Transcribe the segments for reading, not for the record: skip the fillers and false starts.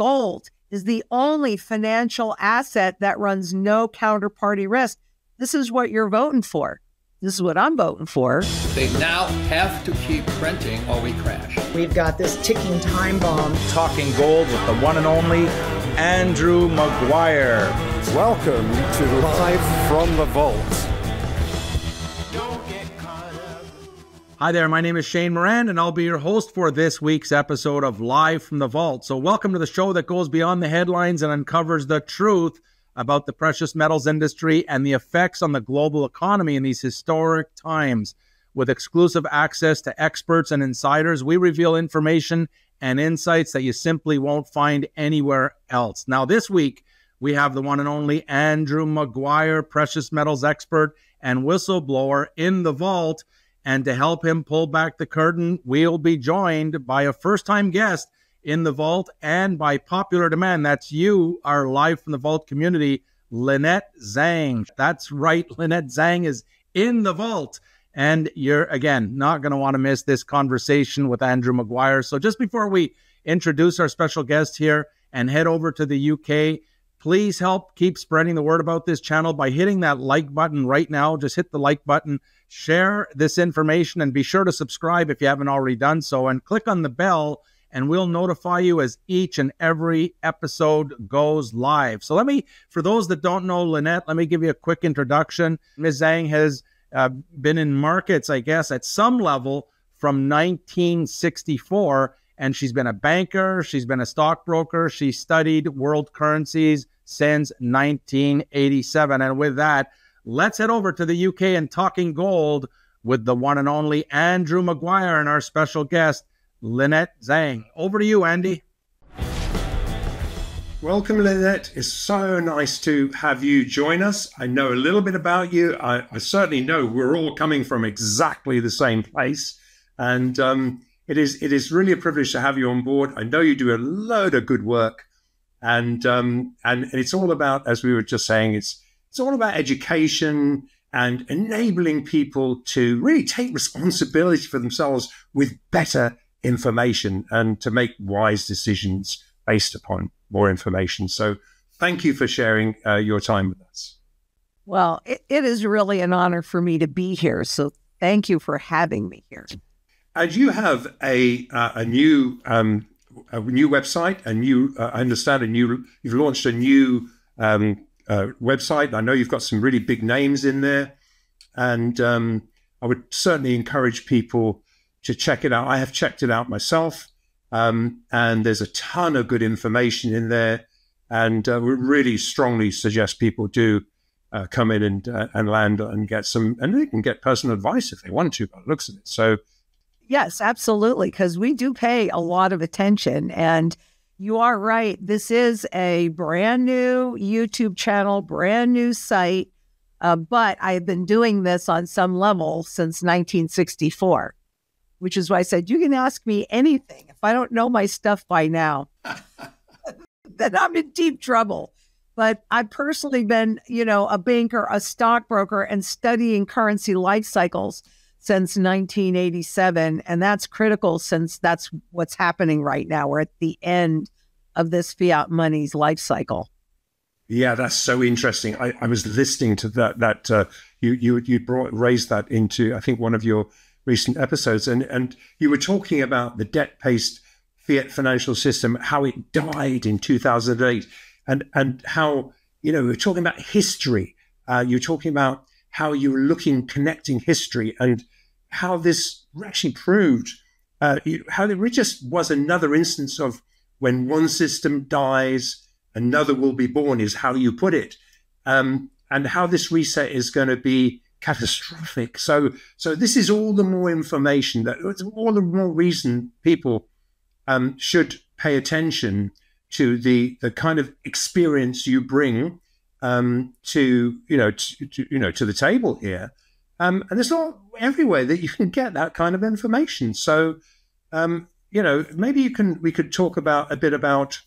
gold is the only financial asset that runs no counterparty risk. This is what you're voting for. This is what I'm voting for. They now have to keep printing or we crash. We've got this ticking time bomb. Talking gold with the one and only Andrew Maguire. Welcome to Live from the Vault. Don't get caught up. Hi there, my name is Shane Moran, and I'll be your host for this week's episode of Live from the Vault. So welcome to the show that goes beyond the headlines and uncovers the truth about the precious metals industry and the effects on the global economy in these historic times. With exclusive access to experts and insiders, we reveal information and insights that you simply won't find anywhere else. Now, this week, we have the one and only Andrew Maguire, precious metals expert and whistleblower, in the vault. And to help him pull back the curtain, we'll be joined by a first-time guest in the vault, and by popular demand, that's you, our Live from the Vault community, Lynette Zang. That's right, Lynette Zang is in the vault, and you're, again, not going to want to miss this conversation with Andrew Maguire. So just before we introduce our special guest here and head over to the UK, please help keep spreading the word about this channel by hitting that like button right now. Just hit the like button, share this information, and be sure to subscribe if you haven't already done so, and click on the bell, and we'll notify you as each and every episode goes live. So let me, for those that don't know Lynette, let me give you a quick introduction. Ms. Zang has been in markets, I guess, at some level from 1964, and she's been a banker, she's been a stockbroker, she studied world currencies since 1987. And with that, let's head over to the UK and Talking Gold with the one and only Andrew Maguire and our special guest, Lynette Zang. Over to you, Andy. Welcome, Lynette. It's so nice to have you join us. I know a little bit about you. I certainly know we're all coming from exactly the same place. And it is really a privilege to have you on board. I know you do a load of good work. And it's all about, as we were just saying, it's all about education and enabling people to really take responsibility for themselves with better information and to make wise decisions based upon more information. So thank you for sharing your time with us. Well, it is really an honor for me to be here. So thank you for having me here. And you have a new website, a new, I understand, you've launched a new website. I know you've got some really big names in there. And I would certainly encourage people to check it out. I have checked it out myself, and there's a ton of good information in there, and we really strongly suggest people do come in and land and get some, and they can get personal advice if they want to, by the looks of it. So, yes, absolutely, because we do pay a lot of attention, and you are right. This is a brand new YouTube channel, brand new site, but I've been doing this on some level since 1964. Which is why I said, you can ask me anything. If I don't know my stuff by now, then I'm in deep trouble. But I've personally been, you know, a banker, a stockbroker, and studying currency life cycles since 1987. And that's critical, since that's what's happening right now. We're at the end of this fiat money's life cycle. Yeah, that's so interesting. I was listening to that you raised that into, I think, one of your recent episodes, and you were talking about the debt-based fiat financial system, how it died in 2008, and how, you know, we're talking about history. You're talking about how you were connecting history, and how this actually proved how there just was another instance of when one system dies, another will be born, is how you put it, and how this reset is going to be catastrophic. So this is all the more information, that all the more reason people should pay attention to the kind of experience you bring to the table here, and it's not everywhere that you can get that kind of information. So you know, maybe we could talk about a bit about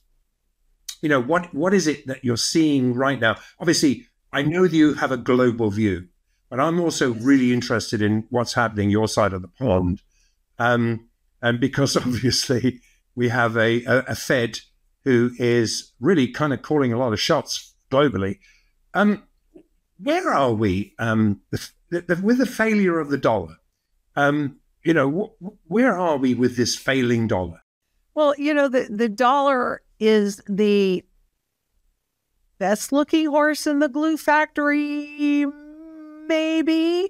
what is it that you're seeing right now. Obviously, I know that you have a global view, but I'm also really interested in what's happening your side of the pond. And because obviously we have a Fed who is really kind of calling a lot of shots globally. Where are we with the failure of the dollar? You know, where are we with this failing dollar? Well, you know, the dollar is the best looking horse in the glue factory, maybe.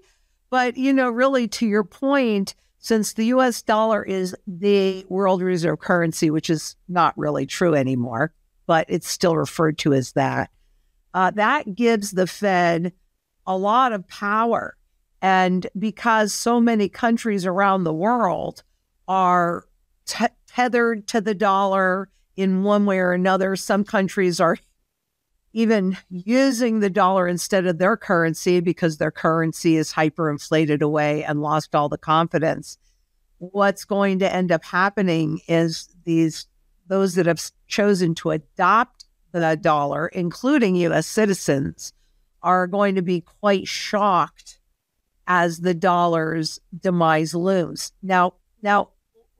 But, you know, really to your point, since the U.S. dollar is the world reserve currency, which is not really true anymore, but it's still referred to as that, that gives the Fed a lot of power. And because so many countries around the world are tethered to the dollar in one way or another, some countries are even using the dollar instead of their currency because their currency is hyperinflated away and lost all the confidence. What's going to end up happening is those that have chosen to adopt the dollar, including U.S. citizens, are going to be quite shocked as the dollar's demise looms. Now,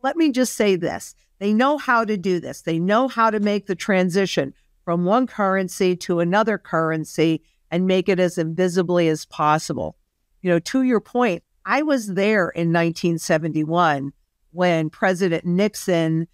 let me just say this. They know how to do this. They know how to make the transition from one currency to another currency and make it as invisibly as possible. You know, to your point, I was there in 1971 when President Nixon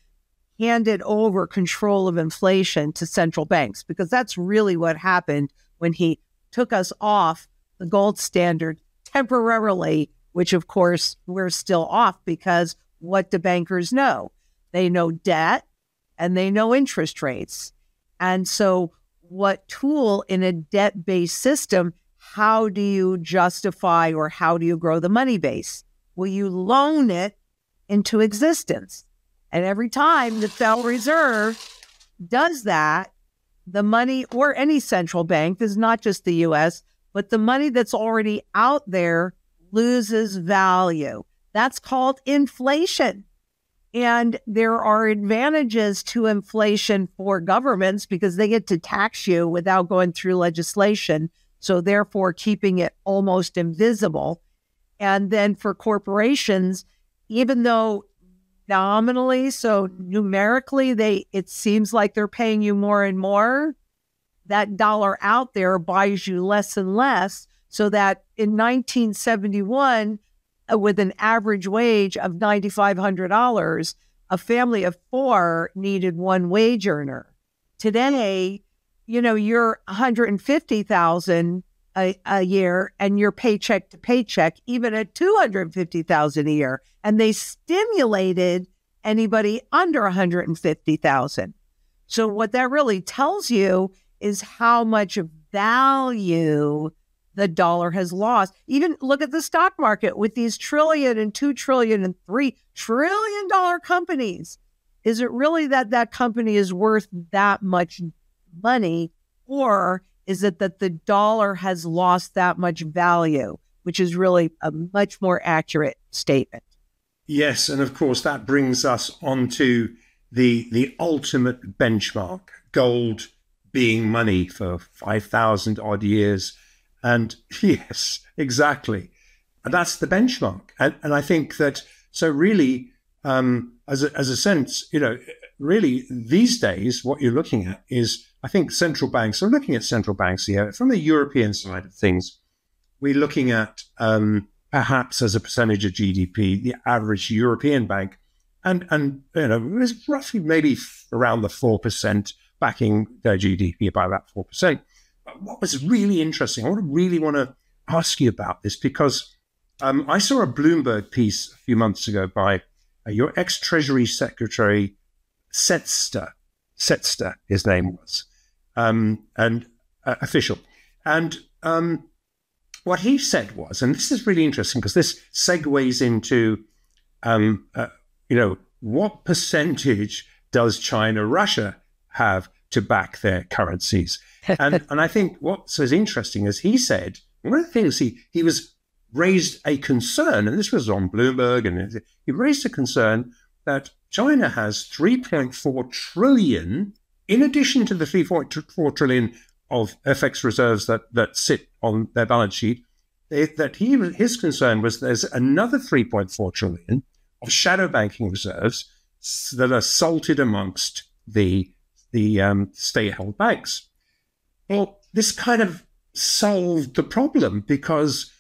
handed over control of inflation to central banks, because that's really what happened when he took us off the gold standard temporarily, which of course we're still off, because what do bankers know? They know debt and they know interest rates. And so what tool in a debt-based system, how do you justify or how do you grow the money base? Well, you loan it into existence. And every time the Federal Reserve does that, the money, or any central bank, this is not just the U.S., but the money that's already out there loses value. That's called inflation. And there are advantages to inflation for governments because they get to tax you without going through legislation, so therefore keeping it almost invisible. And then for corporations, even though nominally, so numerically, it seems like they're paying you more and more, that dollar out there buys you less and less, so that in 1971, with an average wage of $9,500, a family of four needed one wage earner. Today, you know, you're $150,000 a year and you're paycheck to paycheck, even at $250,000 a year. And they stimulated anybody under $150,000. So what that really tells you is how much value the dollar has lost. Even look at the stock market with these $1 trillion and $2 trillion and $3 trillion companies. Is it really that company is worth that much money, or is it that the dollar has lost that much value, which is really a much more accurate statement? Yes, and of course that brings us onto the ultimate benchmark, gold being money for 5,000 odd years. And yes, exactly. And that's the benchmark. And I think that, so really, as a sense, you know, really these days, what you're looking at is, I think central banks, I'm looking at central banks here, from the European side of things, we're looking at perhaps as a percentage of GDP, the average European bank, and you know, it's roughly maybe around the 4% backing their GDP by about 4%. What was really interesting, I really want to ask you about this, because I saw a Bloomberg piece a few months ago by your ex-Treasury Secretary, Setster. Setster, his name was, and official. And what he said was, and this is really interesting because this segues into, you know, what percentage does China, Russia have to back their currencies? And I think what's as interesting is he said, one of the things he was raised a concern, and this was on Bloomberg, and he raised a concern that China has 3.4 trillion, in addition to the 3.4 trillion of FX reserves that sit on their balance sheet, his concern was there's another 3.4 trillion of shadow banking reserves that are salted amongst the the state-held banks. Well, this kind of solved the problem, because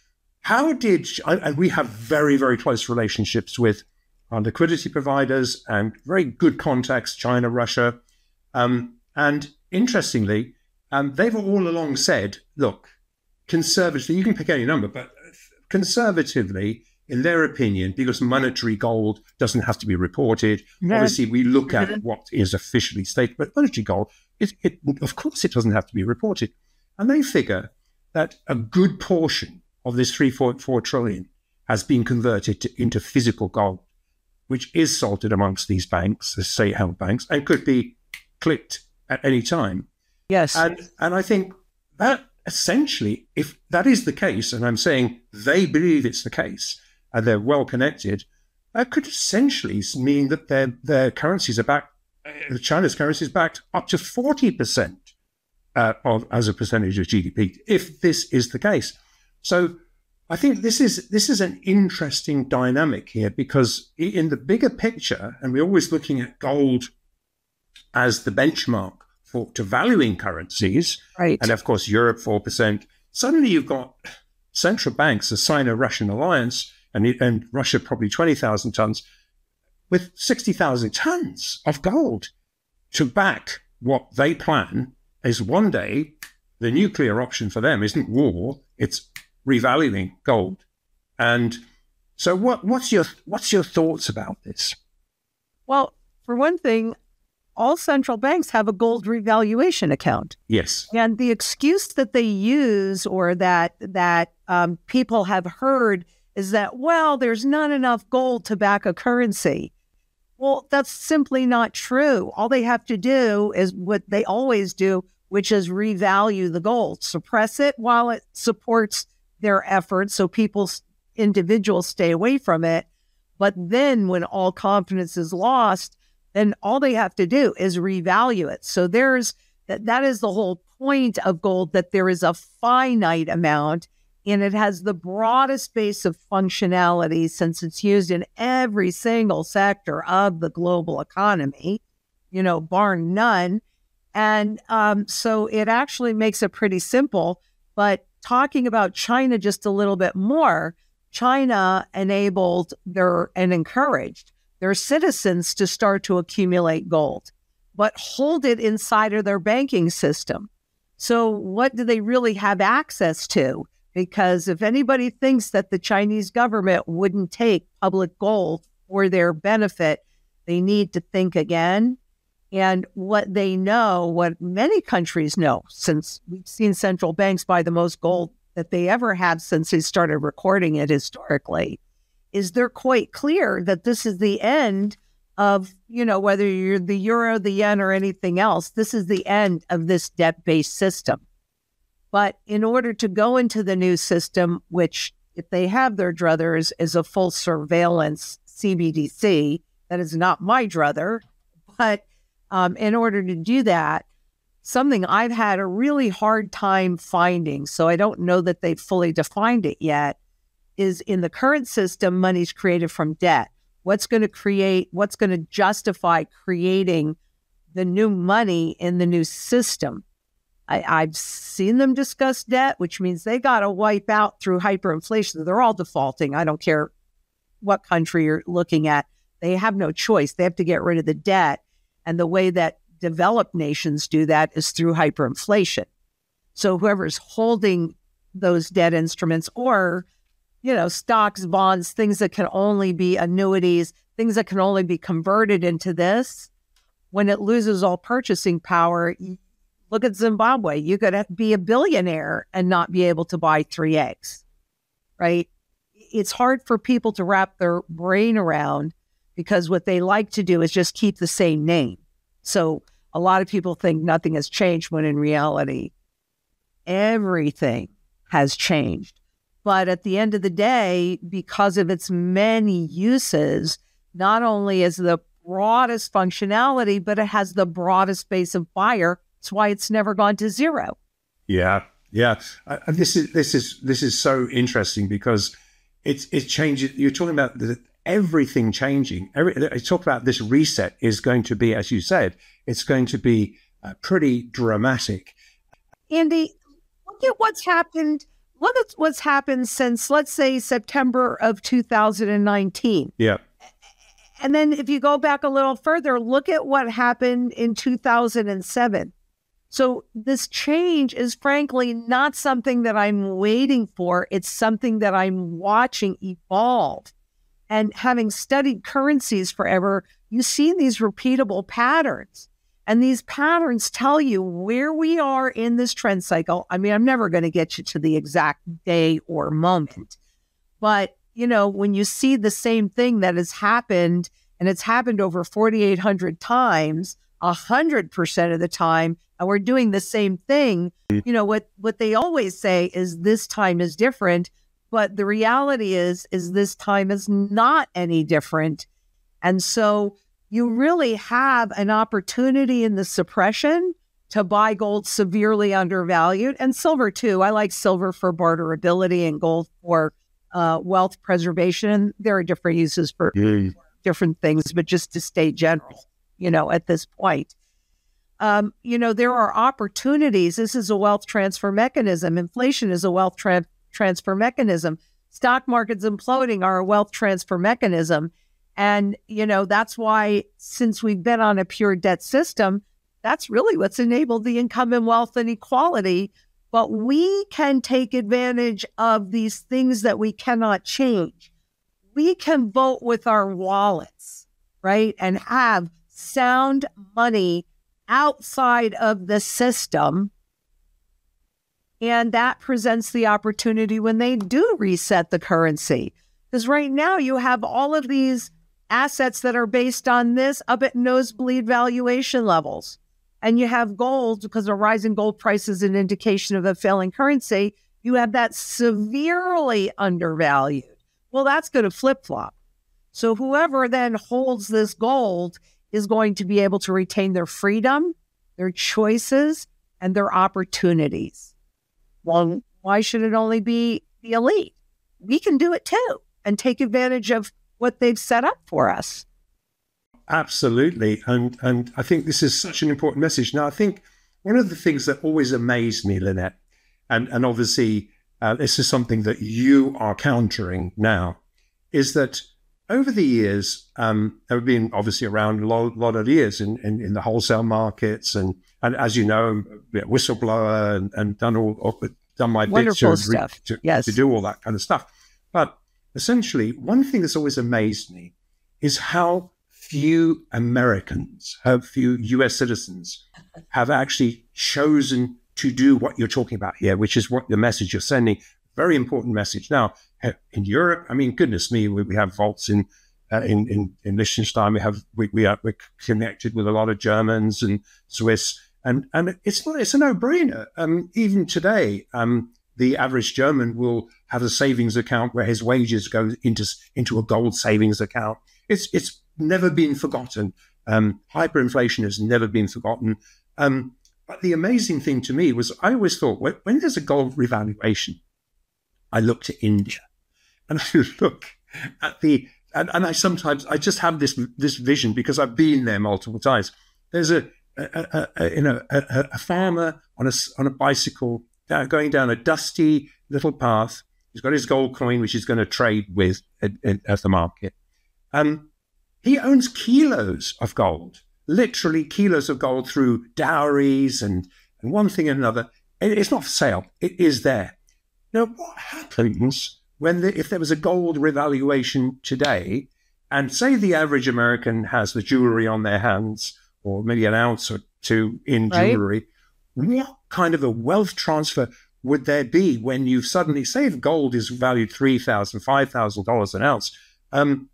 how did, and we have very, very close relationships with our liquidity providers and very good contacts, China, Russia. And interestingly, they've all along said, look, conservatively, you can pick any number, but conservatively, in their opinion, because monetary gold doesn't have to be reported, obviously we look at what is officially stated, but monetary gold, it of course it doesn't have to be reported. And they figure that a good portion of this 3.4 trillion has been converted into physical gold, which is salted amongst these banks, the state-held banks, and could be clicked at any time. Yes. And I think that essentially, if that is the case, and I'm saying they believe it's the case, and they're well connected, that could essentially mean that their currencies are back, China's currency is backed up to 40% as a percentage of GDP, if this is the case. So I think this is an interesting dynamic here, because in the bigger picture, and we're always looking at gold as the benchmark for to valuing currencies, right? And of course, Europe 4%. Suddenly, you've got central banks, the Sino-Russian alliance, and Russia probably 20,000 tons, with 60,000 tons of gold to back what they plan is one day the nuclear option for them isn't war; it's revaluing gold. And so, what's your thoughts about this? Well, for one thing, all central banks have a gold revaluation account. Yes. And the excuse that they use, or that people have heard, is that, well, there's not enough gold to back a currency. Well, that's simply not true. All they have to do is what they always do, which is revalue the gold, suppress it while it supports their efforts so individuals stay away from it. But then when all confidence is lost, then all they have to do is revalue it. So that is the whole point of gold, that there is a finite amount, and it has the broadest base of functionality since it's used in every single sector of the global economy, you know, bar none. And so it actually makes it pretty simple. But talking about China just a little bit more, China enabled and encouraged their citizens to start to accumulate gold, but hold it inside of their banking system. So what do they really have access to? Because if anybody thinks that the Chinese government wouldn't take public gold for their benefit, they need to think again. And what they know, what many countries know, since we've seen central banks buy the most gold that they ever have since they started recording it historically, is they're quite clear that this is the end of, you know, whether you're the euro, the yen, or anything else, this is the end of this debt-based system. But in order to go into the new system, which, if they have their druthers, is a full surveillance CBDC, that is not my druther, but in order to do that, something I've had a really hard time finding, so I don't know that they've fully defined it yet, is in the current system, money's created from debt. What's going to justify creating the new money in the new system? I've seen them discuss debt, which means they got to wipe out through hyperinflation. They're all defaulting. I don't care what country you're looking at. They have no choice. They have to get rid of the debt. And the way that developed nations do that is through hyperinflation. So whoever's holding those debt instruments, or you know, stocks, bonds, things that can only be annuities, things that can only be converted into this, when it loses all purchasing power, look at Zimbabwe. You could be a billionaire and not be able to buy 3 eggs, right? It's hard for people to wrap their brain around, because what they like to do is just keep the same name. So a lot of people think nothing has changed, when in reality, everything has changed. But at the end of the day, because of its many uses, not only is the broadest functionality, but it has the broadest base of buyer. That's why it's never gone to zero. Yeah, yeah. This is so interesting, because it changes. You're talking about the everything changing. I talk about this reset is going to be, as you said, it's going to be pretty dramatic. Andy, look at what's happened. Look at what's happened since, let's say, September of 2019. Yeah. And then if you go back a little further, look at what happened in 2007. So this change is frankly not something that I'm waiting for. It's something that I'm watching evolve. And having studied currencies forever, you see these repeatable patterns. And these patterns tell you where we are in this trend cycle. I mean, I'm never going to get you to the exact day or moment. But, you know, when you see the same thing that has happened, and it's happened over 4,800 times, 100% of the time, and we're doing the same thing, you know, what they always say is this time is different. But the reality is this time is not any different. And so you really have an opportunity in the suppression to buy gold severely undervalued, and silver too. I like silver for barterability and gold for wealth preservation. And there are different uses for different things, but just to stay general, you know, at this point. You know, there are opportunities. This is a wealth transfer mechanism. Inflation is a wealth transfer mechanism. Stock markets imploding are a wealth transfer mechanism. And, you know, that's why since we've been on a pure debt system, that's really what's enabled the income and wealth inequality. But we can take advantage of these things that we cannot change. We can vote with our wallets, right? And have sound money outside of the system. And that presents the opportunity when they do reset the currency. Because right now you have all of these assets that are based on this up at nosebleed valuation levels. And you have gold, because a rise in gold price is an indication of a failing currency. You have that severely undervalued. Well, that's going to flip-flop. So whoever then holds this gold is going to be able to retain their freedom, their choices, and their opportunities. Well, why should it only be the elite? We can do it too and take advantage of what they've set up for us. Absolutely. And I think this is such an important message. Now, I think one of the things that always amazed me, Lynette, and obviously this is something that you are countering now, is that over the years, I've been obviously around a lot of years in the wholesale markets, and as you know, whistleblower and done my bit to do all that kind of stuff. But essentially, one thing that's always amazed me is how few Americans, how few US citizens have actually chosen to do what you're talking about here, which is what the message you're sending. Very important message. Now, in Europe, I mean, goodness me, we have vaults in Liechtenstein. We're connected with a lot of Germans and Swiss, and it's a no-brainer. Even today, the average German will have a savings account where his wages go into a gold savings account. It's never been forgotten. Hyperinflation has never been forgotten. But the amazing thing to me was I always thought when there's a gold revaluation, I look to India, and I look at I just have this vision because I've been there multiple times. There's a farmer on a bicycle going down a dusty little path. He's got his gold coin, which he's going to trade with at the market. He owns kilos of gold, literally kilos of gold through dowries and one thing and another. It's not for sale. It is there. Now, what happens if there was a gold revaluation today, and say the average American has the jewelry on their hands, or maybe an ounce or two in jewelry, what kind of a wealth transfer would there be when you suddenly, say if gold is valued $3,000, $5,000 an ounce, and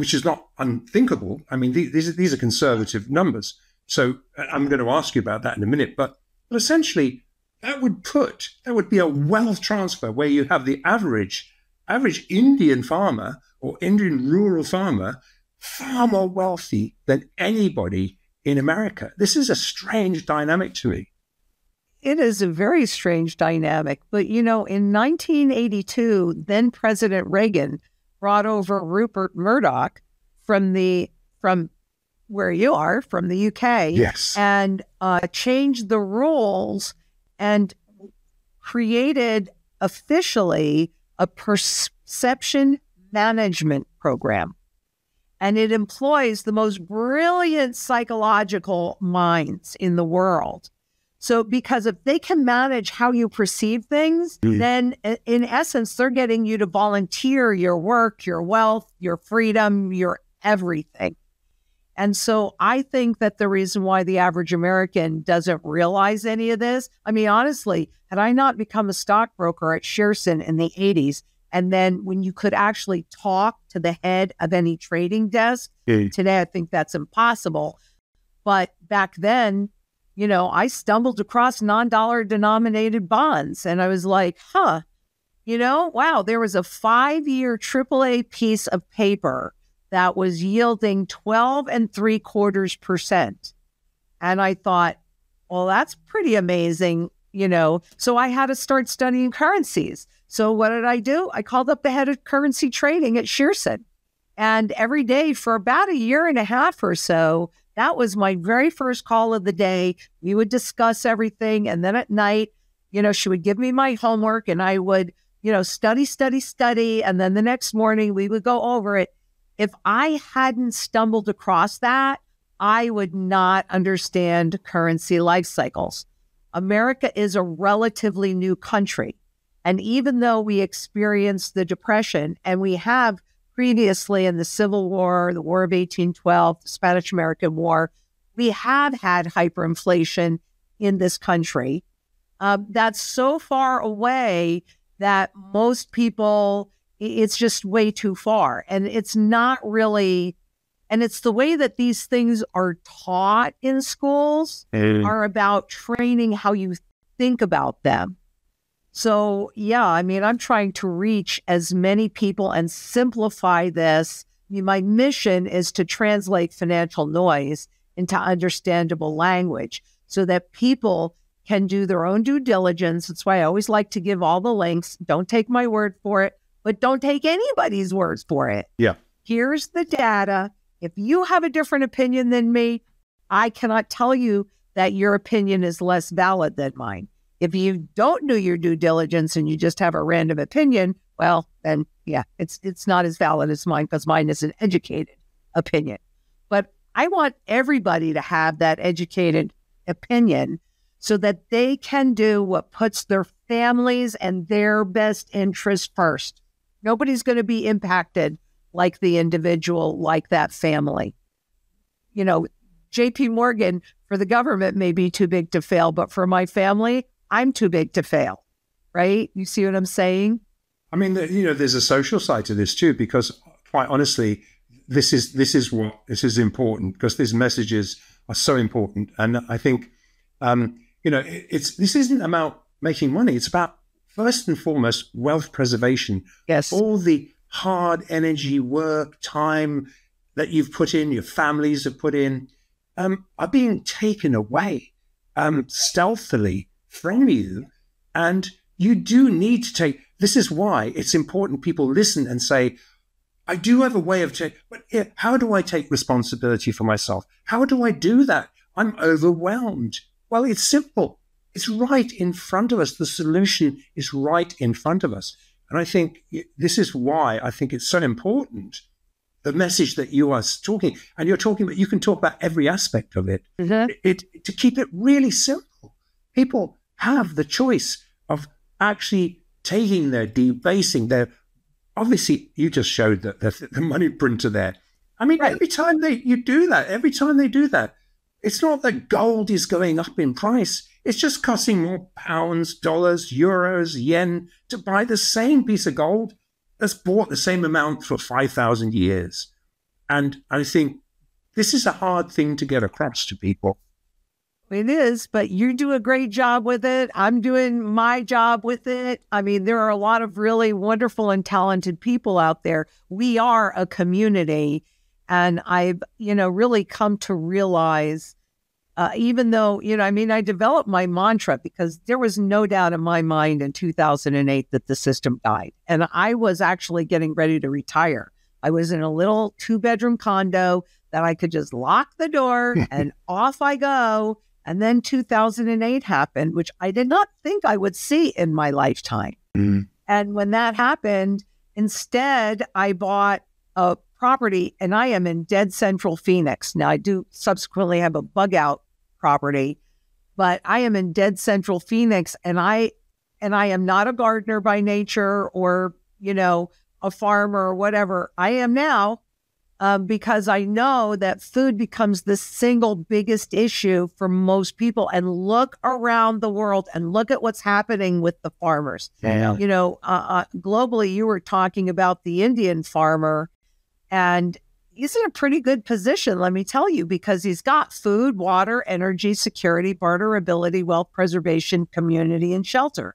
which is not unthinkable. I mean, these are conservative numbers. So I'm going to ask you about that in a minute. But essentially, that would be a wealth transfer where you have the average Indian farmer or Indian rural farmer far more wealthy than anybody in America. This is a strange dynamic to me. It is a very strange dynamic. But, you know, in 1982, then President Reagan brought over Rupert Murdoch from where you are, from the UK, yes, and changed the rules and created officially a perception management program. And it employs the most brilliant psychological minds in the world. So because if they can manage how you perceive things, then in essence, they're getting you to volunteer your work, your wealth, your freedom, your everything. And so I think that the reason why the average American doesn't realize any of this, I mean, honestly, had I not become a stockbroker at Shearson in the 80s, and then when you could actually talk to the head of any trading desk, today I think that's impossible. But back then, you know, I stumbled across non-dollar denominated bonds and I was like, huh, you know, wow, there was a 5-year AAA piece of paper that was yielding 12.75%. And I thought, well, that's pretty amazing, you know, so I had to start studying currencies. So what did I do? I called up the head of currency trading at Shearson. And every day for about a year and a half or so, that was my very first call of the day. We would discuss everything. And then at night, you know, she would give me my homework and I would, you know, study, study, study. And then the next morning we would go over it. If I hadn't stumbled across that, I would not understand currency life cycles. America is a relatively new country. And even though we experienced the Depression and we have previously in the Civil War, the War of 1812, the Spanish-American War, we have had hyperinflation in this country. That's so far away that most people, it's just way too far. And it's not really, and it's the way that these things are taught in schools are about training how you think about them. So, yeah, I mean, I'm trying to reach as many people and simplify this. I mean, my mission is to translate financial noise into understandable language so that people can do their own due diligence. That's why I always like to give all the links. Don't take my word for it, but don't take anybody's words for it. Yeah. Here's the data. If you have a different opinion than me, I cannot tell you that your opinion is less valid than mine. If you don't do your due diligence and you just have a random opinion, well, then, yeah, it's not as valid as mine because mine is an educated opinion. But I want everybody to have that educated opinion so that they can do what puts their families and their best interest first. Nobody's going to be impacted like the individual, like that family. You know, JP Morgan for the government may be too big to fail, but for my family, I'm too big to fail, right? You see what I'm saying? I mean, you know, there's a social side to this too, because quite honestly, this is important because these messages are so important. And I think, you know, this isn't about making money. It's about first and foremost, wealth preservation. Yes. All the hard energy, work, time that you've put in, your families have put in, are being taken away stealthily from you, and you do need to take. This is why it's important people listen and say, "I do have a way of taking, but how do I take responsibility for myself? How do I do that? I'm overwhelmed." Well, it's simple. It's right in front of us. The solution is right in front of us, and I think this is why I think it's so important. The message that you are talking, and you're talking about, you can talk about every aspect of it. Mm-hmm. To keep it really simple, people have the choice of actually taking their debasing their. Obviously, you just showed that the money printer there. I mean, right. every time they do that, it's not that gold is going up in price. It's just costing more pounds, dollars, euros, yen to buy the same piece of gold that's bought the same amount for 5,000 years. And I think this is a hard thing to get across to people. It is, but you do a great job with it. I'm doing my job with it. I mean, there are a lot of really wonderful and talented people out there. We are a community. And I've, you know, really come to realize Even though, you know, I mean, I developed my mantra because there was no doubt in my mind in 2008 that the system died. And I was actually getting ready to retire. I was in a little 2-bedroom condo that I could just lock the door and off I go. And then 2008 happened, which I did not think I would see in my lifetime. Mm-hmm. And when that happened, instead, I bought a property, and I am in dead central Phoenix. Now, I do subsequently have a bug out property, but I am in dead central Phoenix, and I am not a gardener by nature or, you know, a farmer or whatever. I am now because I know that food becomes the single biggest issue for most people. And look around the world and look at what's happening with the farmers. Yeah. You know, globally, you were talking about the Indian farmer, and he's in a pretty good position, let me tell you, because he's got food, water, energy, security, barterability, wealth preservation, community, and shelter.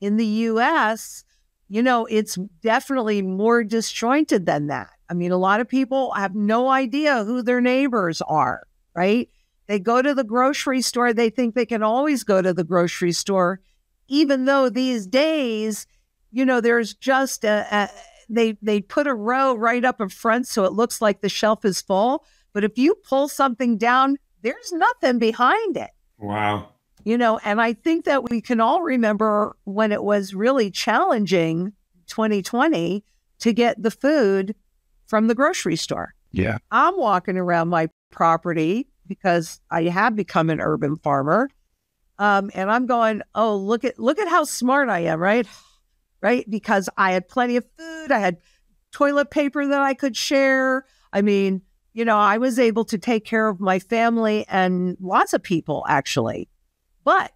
In the U.S., you know, it's definitely more disjointed than that. I mean, a lot of people have no idea who their neighbors are, right? They go to the grocery store. They think they can always go to the grocery store, even though these days, you know, there's just they put a row right up in front so it looks like the shelf is full. But if you pull something down, there's nothing behind it. Wow. You know, and I think that we can all remember when it was really challenging, 2020, to get the food from the grocery store. Yeah. I'm walking around my property because I have become an urban farmer. And I'm going, oh, look at how smart I am, right? Right? Because I had plenty of food. I had toilet paper that I could share. I mean, you know, I was able to take care of my family and lots of people, actually. But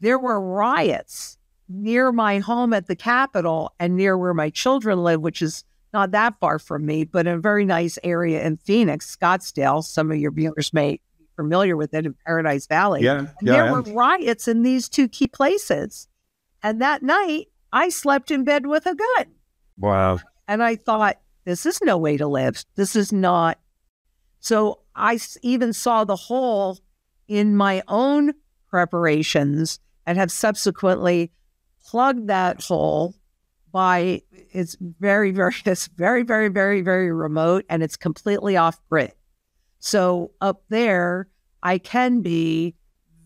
there were riots near my home at the Capitol and near where my children live, which is not that far from me, but a very nice area in Phoenix, Scottsdale. Some of your viewers may be familiar with it, in Paradise Valley. Yeah, and yeah, there were riots in these two key places. And that night, I slept in bed with a gun. Wow. And I thought, this is no way to live. This is not. So I even saw the hole in my own preparations and have subsequently plugged that hole by it's very, very remote, and it's completely off grid. So up there, I can be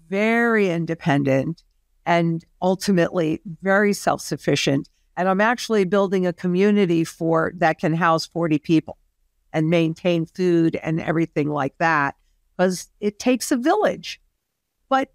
very independent and ultimately very self-sufficient. And I'm actually building a community for that can house 40 people and maintain food and everything like that, because it takes a village. But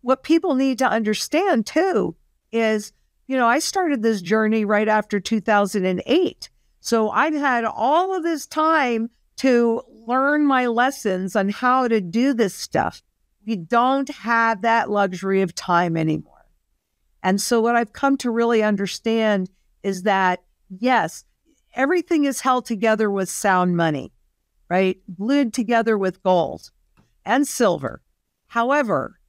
what people need to understand, too, is, you know, I started this journey right after 2008. So I've had all of this time to learn my lessons on how to do this stuff. We don't have that luxury of time anymore. And so what I've come to really understand is that, yes, everything is held together with sound money, right? Glued together with gold and silver. However,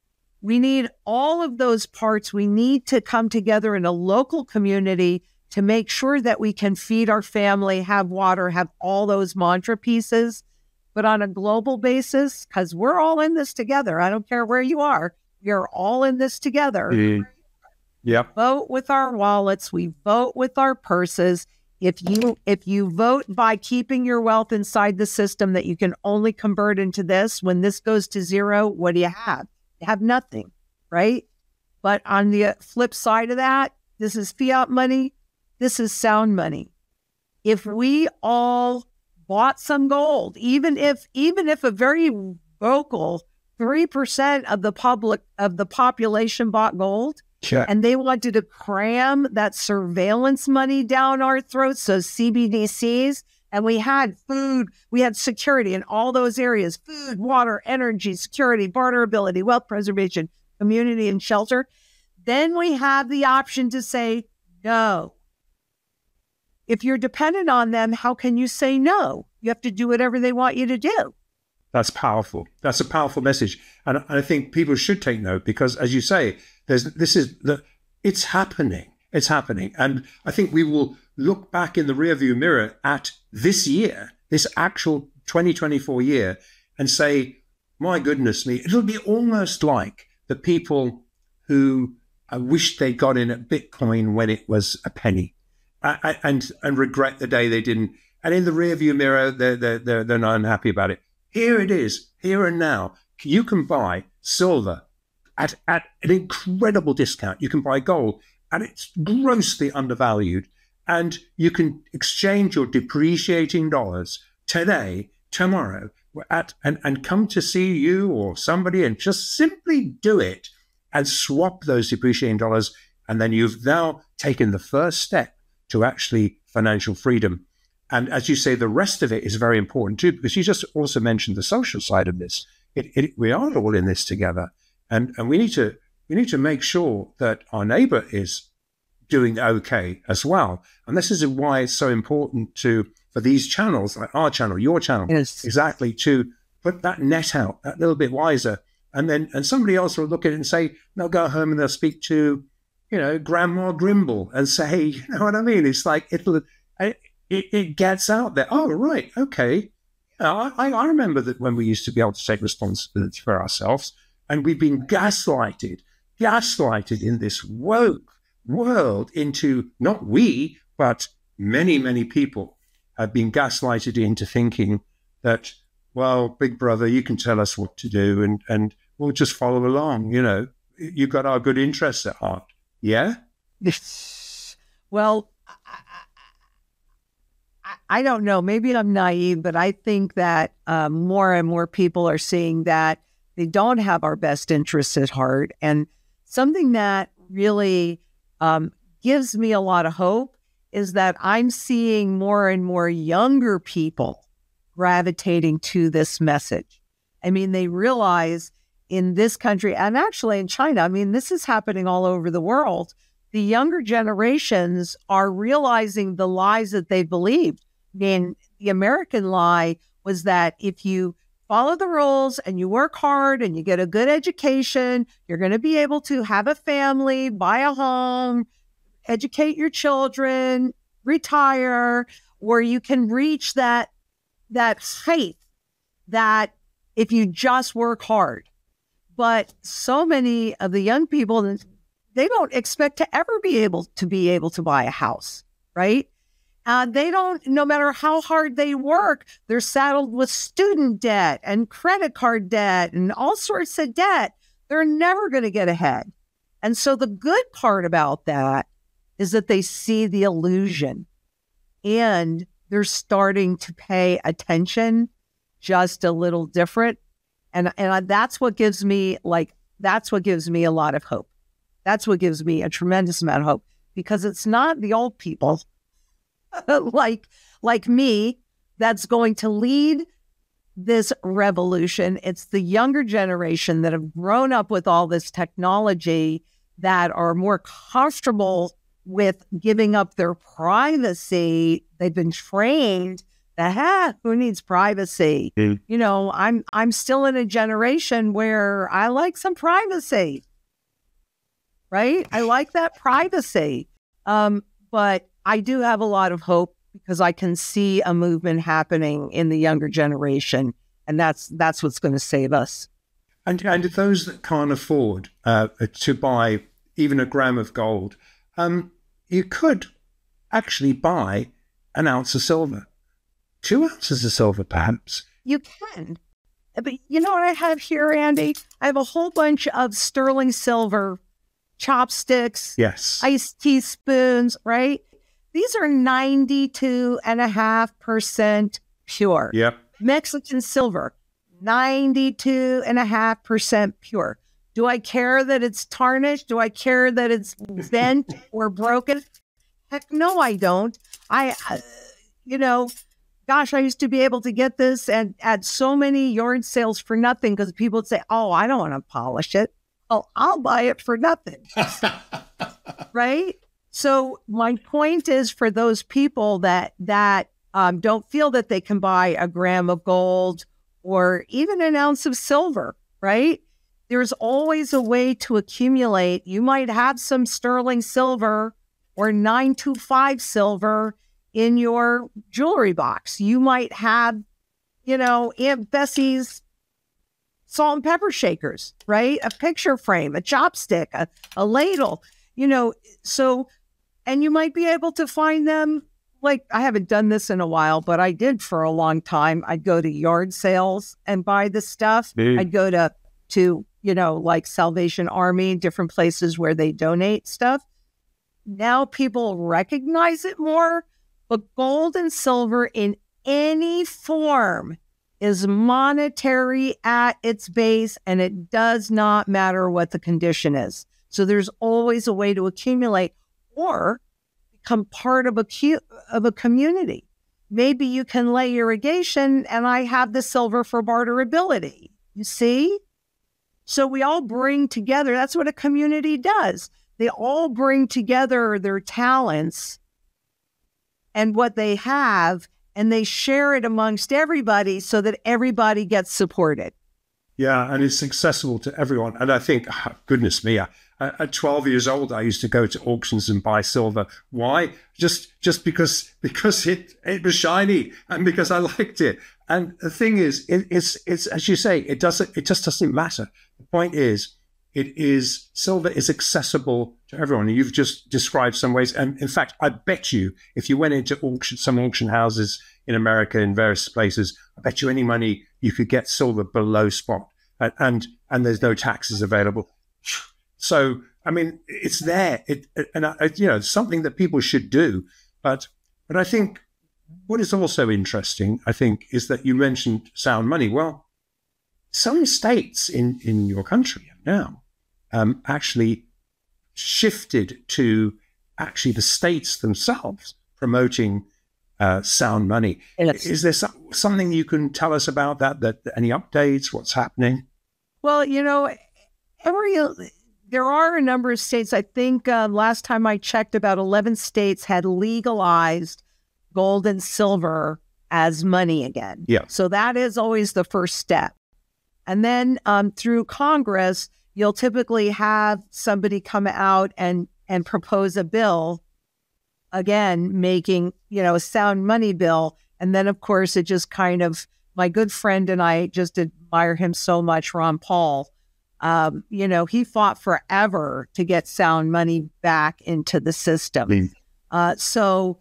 we need all of those parts. We need to come together in a local community to make sure that we can feed our family, have water, have all those mantra pieces. But on a global basis, because we're all in this together. I don't care where you are. You're all in this together. Mm. Yep. We vote with our wallets. We vote with our purses. If you vote by keeping your wealth inside the system that you can only convert into this, when this goes to zero, what do you have? Have nothing, right? But on the flip side of that, this is fiat money. This is sound money. If we all bought some gold, even if a very vocal 3% of the population bought gold, sure, and they wanted to cram that surveillance money down our throats, so CBDCs, and we had food, we had security in all those areas, food, water, energy, security, barterability, wealth preservation, community, and shelter. Then we have the option to say no. If you're dependent on them, how can you say no? You have to do whatever they want you to do. That's powerful. That's a powerful message. And I think people should take note because, as you say, it's happening. It's happening. And I think we will look back in the rearview mirror at this year, this actual 2024 year, and say, my goodness me, it'll be almost like the people who wished they got in at Bitcoin when it was a penny and regret the day they didn't. And in the rearview mirror, they're not unhappy about it. Here it is, here and now. You can buy silver at an incredible discount. You can buy gold, and it's grossly undervalued. And you can exchange your depreciating dollars today, tomorrow, and come to see you or somebody and just simply do it and swap those depreciating dollars. And then you've now taken the first step to actually financial freedom. And as you say, the rest of it is very important too, because you just also mentioned the social side of this. We are all in this together, and we need to make sure that our neighbor is doing okay as well. And this is why it's so important for these channels, like our channel, your channel, yes, exactly, to put that net out that little bit wider. And somebody else will look at it and say, they'll go home and they'll speak to, Grandma Grimble and say, you know what I mean? It's like, it gets out there. Oh, right. Okay. I remember that when we used to be able to take responsibility for ourselves, and we've been gaslighted in this woke world into, not we, but many, many people have been gaslighted into thinking that, well, Big Brother, you can tell us what to do and we'll just follow along, You've got our good interests at heart. Yeah? Well, I don't know. Maybe I'm naive, but I think that more and more people are seeing that they don't have our best interests at heart. And something that really gives me a lot of hope is that I'm seeing more and more younger people gravitating to this message. I mean, they realize in this country, and actually in China, I mean, this is happening all over the world. The younger generations are realizing the lies that they believed. I mean, the American lie was that if you follow the rules and you work hard and you get a good education, you're going to be able to have a family, buy a home, educate your children, retire, or you can reach that height that if you just work hard. But so many of the young people, they don't expect to ever be able to buy a house, right? They don't, no matter how hard they work, they're saddled with student debt and credit card debt and all sorts of debt. They're never going to get ahead. And so the good part about that is that they see the illusion and they're starting to pay attention just a little different. And that's what gives me a lot of hope. That's what gives me a tremendous amount of hope, because it's not the old people like me that's going to lead this revolution. It's the younger generation that have grown up with all this technology that are more comfortable with giving up their privacy. They've been trained that, who needs privacy? Mm. I'm still in a generation where I like some privacy. Right? I like that privacy. But I do have a lot of hope, because I can see a movement happening in the younger generation. And that's what's going to save us. And those that can't afford to buy even a gram of gold, you could actually buy an ounce of silver, 2 ounces of silver, perhaps. You can. But you know what I have here, Andy? I have a whole bunch of sterling silver chopsticks, yes, iced teaspoons, right? These are 92.5% pure. Yep. Mexican silver, 92.5% pure. Do I care that it's tarnished? Do I care that it's bent or broken? Heck no, I don't. I used to be able to get this at so many yard sales for nothing, because people would say, oh, I don't want to polish it. Oh, I'll buy it for nothing. Right? So my point is, for those people that don't feel that they can buy a gram of gold or even an ounce of silver, right? There's always a way to accumulate. You might have some sterling silver or 925 silver in your jewelry box. You might have, Aunt Bessie's salt and pepper shakers, right? A picture frame, a chopstick, a ladle, you know, so, and you might be able to find them. Like, I haven't done this in a while, but I did for a long time. I'd go to yard sales and buy the stuff. Dude. I'd go to, you know, like Salvation Army, different places where they donate stuff. Now people recognize it more, but gold and silver in any form is monetary at its base, and it does not matter what the condition is. So there's always a way to accumulate or become part of a community. Maybe you can lay irrigation and I have the silver for barterability. You see? So we all bring together. That's what a community does. They all bring together their talents and what they have, and they share it amongst everybody so that everybody gets supported. Yeah, and it's accessible to everyone. And I think, goodness me, at 12 years old, I used to go to auctions and buy silver. Why? Just because it was shiny and because I liked it. And the thing is, it's as you say, it just doesn't matter. The point is, silver is accessible to everyone. You've just described some ways. And in fact, I bet you, if you went into some auction houses in America, in various places, I bet you any money you could get silver below spot, and there's no taxes available. So, I mean, it's there, you know, something that people should do. But I think what is also interesting, I think, is that you mentioned sound money. Well, some states in your country now actually shifted to actually the states themselves promoting sound money. Is there something you can tell us about that? Any updates? What's happening? Well, you know, there are a number of states. I think last time I checked, about 11 states had legalized gold and silver as money again. Yeah. So that is always the first step. And then through Congress, you'll typically have somebody come out and propose a bill. Again, making, you know, a sound money bill. And then, of course, it just kind of, my good friend and I just admire him so much, Ron Paul. You know, he fought forever to get sound money back into the system. So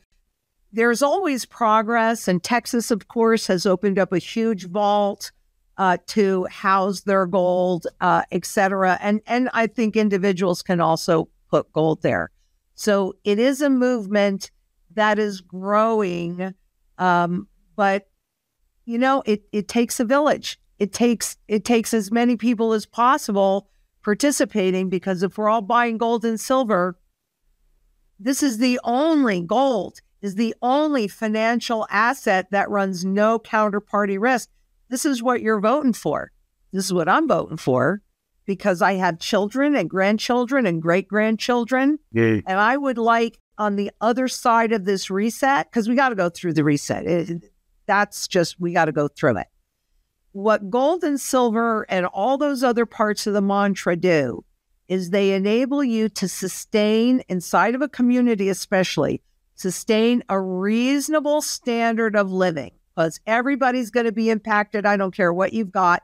there's always progress. And Texas, of course, has opened up a huge vault to house their gold, et cetera. And I think individuals can also put gold there. So it is a movement that is growing, but, you know, it takes a village. It takes as many people as possible participating, because if we're all buying gold and silver, gold is the only financial asset that runs no counterparty risk. This is what you're voting for. This is what I'm voting for, because I have children and grandchildren and great-grandchildren. Yeah. And I would like, on the other side of this reset, because we got to go through the reset. We got to go through it. What gold and silver and all those other parts of the mantra do is they enable you to sustain, inside of a community especially, sustain a reasonable standard of living, because everybody's going to be impacted. I don't care what you've got.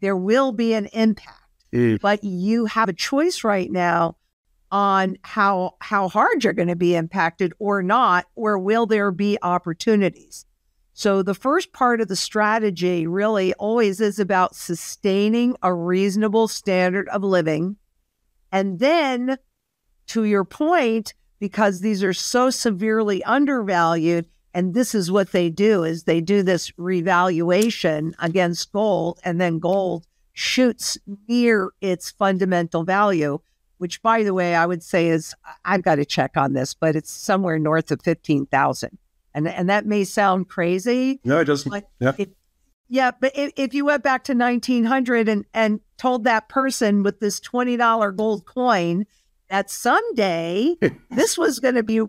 There will be an impact. But you have a choice right now on how hard you're going to be impacted or not, or will there be opportunities? So the first part of the strategy really always is about sustaining a reasonable standard of living. And then, to your point, because these are so severely undervalued, and this is what they do, is they do this revaluation against gold, and then gold shoots near its fundamental value, which, by the way, I would say is, I've got to check on this, but it's somewhere north of 15,000. And that may sound crazy. No, it doesn't. But yeah. But if you went back to 1900 and told that person with this $20 gold coin that someday this was going to be,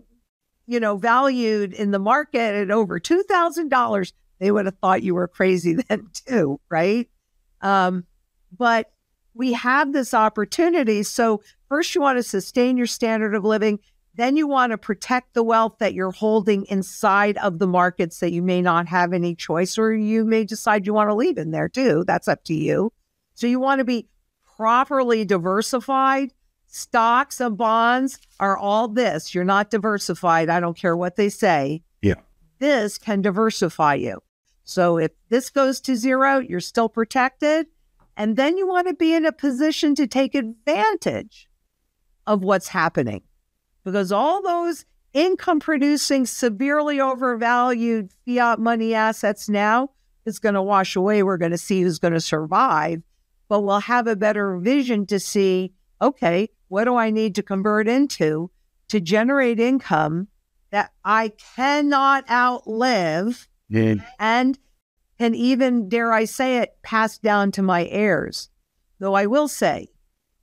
you know, valued in the market at over $2,000, they would have thought you were crazy then too, right? But we have this opportunity. So first you want to sustain your standard of living. Then you want to protect the wealth that you're holding inside of the markets that you may not have any choice, or you may decide you want to leave in there too. That's up to you. So you want to be properly diversified. Stocks and bonds are all this. You're not diversified. I don't care what they say. Yeah. This can diversify you. So if this goes to zero, you're still protected. And then you want to be in a position to take advantage of what's happening, because all those income-producing, severely overvalued fiat money assets now is going to wash away. We're going to see who's going to survive, but we'll have a better vision to see, okay, what do I need to convert into to generate income that I cannot outlive? Yeah. And can even, dare I say it, pass down to my heirs. Though I will say,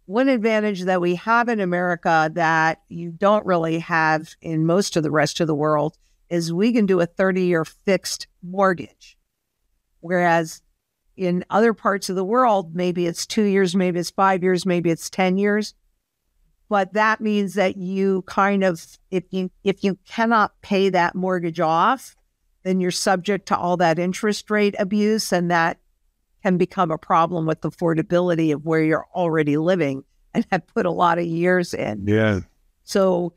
one advantage that we have in America that you don't really have in most of the rest of the world is we can do a 30-year fixed mortgage. Whereas in other parts of the world, maybe it's 2 years, maybe it's 5 years, maybe it's 10 years. But that means that you kind of, if you cannot pay that mortgage off, then you're subject to all that interest rate abuse, and that can become a problem with affordability of where you're already living and have put a lot of years in. Yeah. So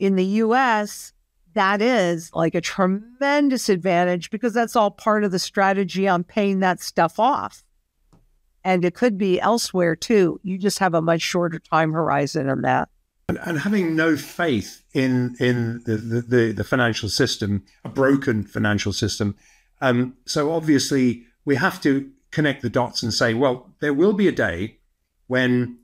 in the U.S., that is like a tremendous advantage, because that's all part of the strategy on paying that stuff off. And it could be elsewhere too. You just have a much shorter time horizon on that. And having no faith in the financial system, a broken financial system. So obviously we have to connect the dots and say, well, there will be a day when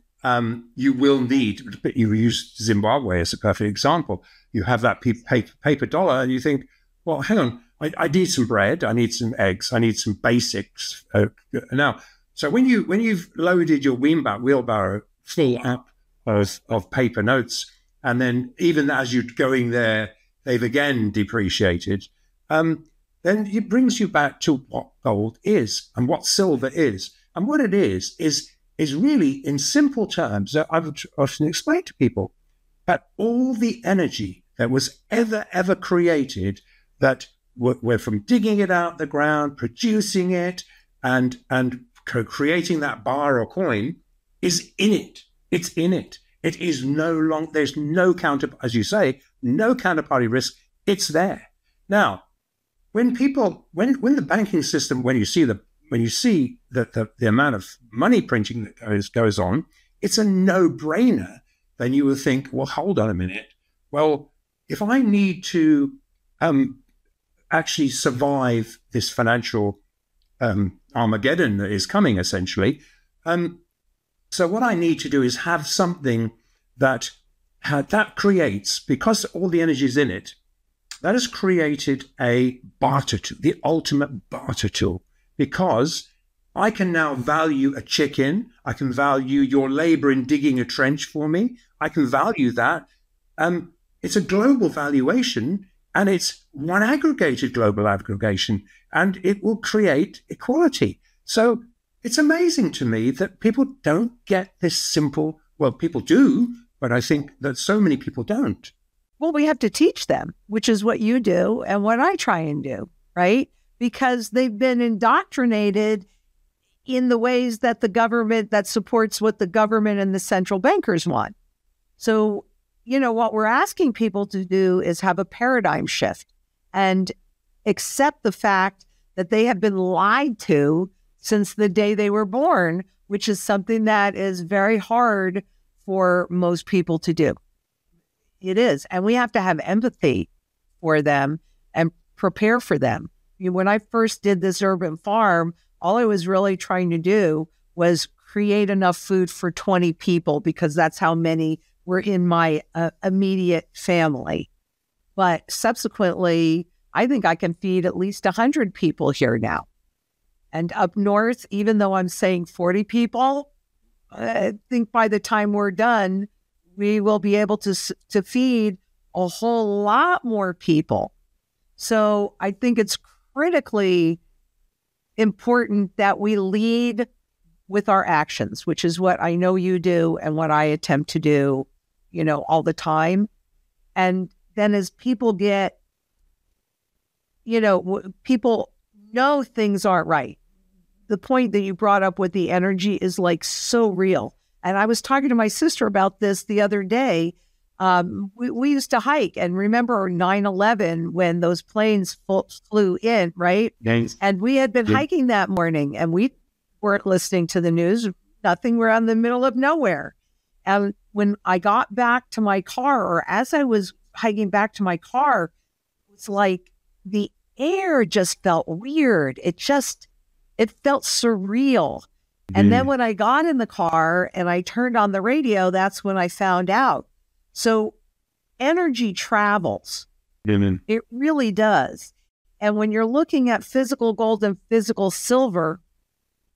you will need, but you use Zimbabwe as a perfect example. You have that paper dollar and you think, well, hang on, I need some bread, I need some eggs, I need some basics. Now, so when you've loaded your wheelbarrow full up of paper notes, and then even as you're going there, they've again depreciated, then it brings you back to what gold is and what silver is. And what it is really, in simple terms, that I've often explained to people, that all the energy that was ever created, that we're from digging it out the ground, producing it, and creating that bar or coin, is in it. It's in it. It is no long. There's no counter, as you say, no counterparty risk. It's there. Now, when the banking system, when you see the amount of money printing that goes on, it's a no-brainer. Then you will think, well, hold on a minute. Well, if I need to actually survive this financial Armageddon that is coming, essentially. So what I need to do is have something that creates, because all the energy is in it, that has created a barter tool, the ultimate barter tool, because I can now value a chicken. I can value your labor in digging a trench for me. I can value that. It's a global valuation, and it's one aggregated global aggregation, and it will create equality. So it's amazing to me that people don't get this simple. Well, people do, but I think that so many people don't. Well, we have to teach them, which is what you do and what I try and do, right? Because they've been indoctrinated in the ways that the government, that supports what the government and the central bankers want. So, you know, what we're asking people to do is have a paradigm shift and accept the fact that they have been lied to since the day they were born, which is something that is very hard for most people to do. It is. And we have to have empathy for them and prepare for them. When I first did this urban farm, all I was really trying to do was create enough food for 20 people, because that's how many were in my immediate family. But subsequently, I think I can feed at least 100 people here now. And up north, even though I'm saying 40 people, I think by the time we're done, we will be able to feed a whole lot more people. So I think it's critically important that we lead with our actions, which is what I know you do and what I attempt to do, you know, all the time. And then as people get, you know, people know things aren't right. the point that you brought up with the energy is like so real. And I was talking to my sister about this the other day. We used to hike, and remember 9/11 when those planes flew in, right? Nice. And we had been hiking that morning, and we weren't listening to the news, nothing. We're in the middle of nowhere. And when I got back to my car, or as I was hiking back to my car, it's like the air just felt weird. It felt surreal. Mm. And then when I got in the car and I turned on the radio, that's when I found out. So energy travels. Mm-hmm. It really does. And when you're looking at physical gold and physical silver,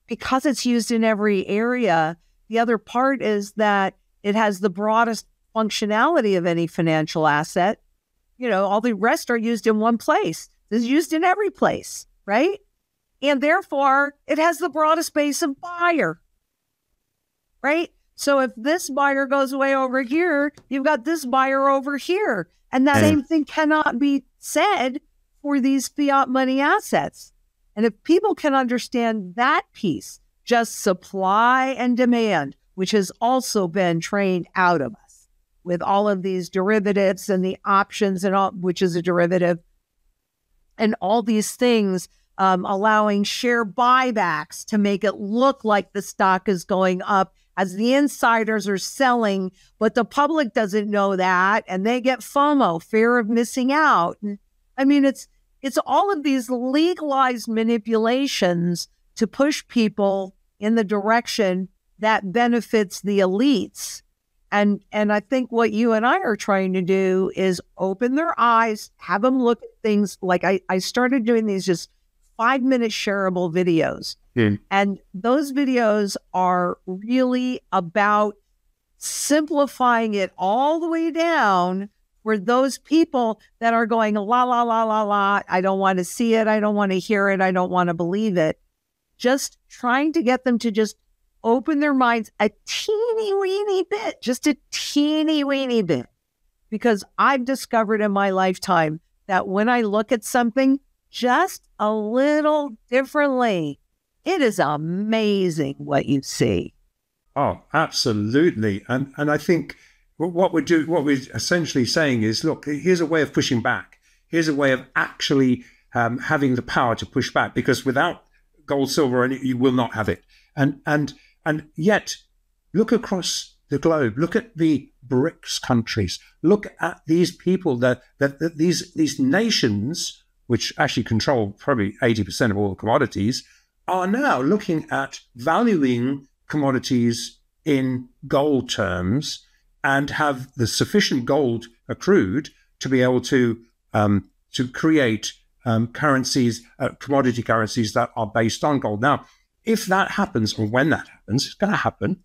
because it's used in every area, the other part is that it has the broadest functionality of any financial asset. You know, all the rest are used in one place. This is used in every place, right? And therefore, it has the broadest base of buyer, right? So if this buyer goes away over here, you've got this buyer over here. And that same thing cannot be said for these fiat money assets. And if people can understand that piece, just supply and demand, which has also been trained out of us with all of these derivatives and the options and all, which is a derivative, and all these things, allowing share buybacks to make it look like the stock is going up as the insiders are selling, but the public doesn't know that, and they get FOMO, fear of missing out. And, I mean, it's all of these legalized manipulations to push people in the direction that benefits the elites. And I think what you and I are trying to do is open their eyes, have them look at things. Like I started doing these just 5-minute shareable videos. And those videos are really about simplifying it all the way down for those people that are going, la, la, la, la, la, I don't want to see it, I don't want to hear it, I don't want to believe it. Just trying to get them to just open their minds a teeny weeny bit, just a teeny weeny bit. Because I've discovered in my lifetime that when I look at something just a little differently, it is amazing what you see. Oh, absolutely. And I think what we're essentially saying is, look, here's a way of pushing back. Here's a way of actually having the power to push back, because without gold, silver, you will not have it. And yet, look across the globe. Look at the BRICS countries. Look at these people, that these nations, which actually control probably 80% of all commodities, are now looking at valuing commodities in gold terms, and have the sufficient gold accrued to be able to create currencies, commodity currencies that are based on gold. Now, if that happens, or when that happens, it's going to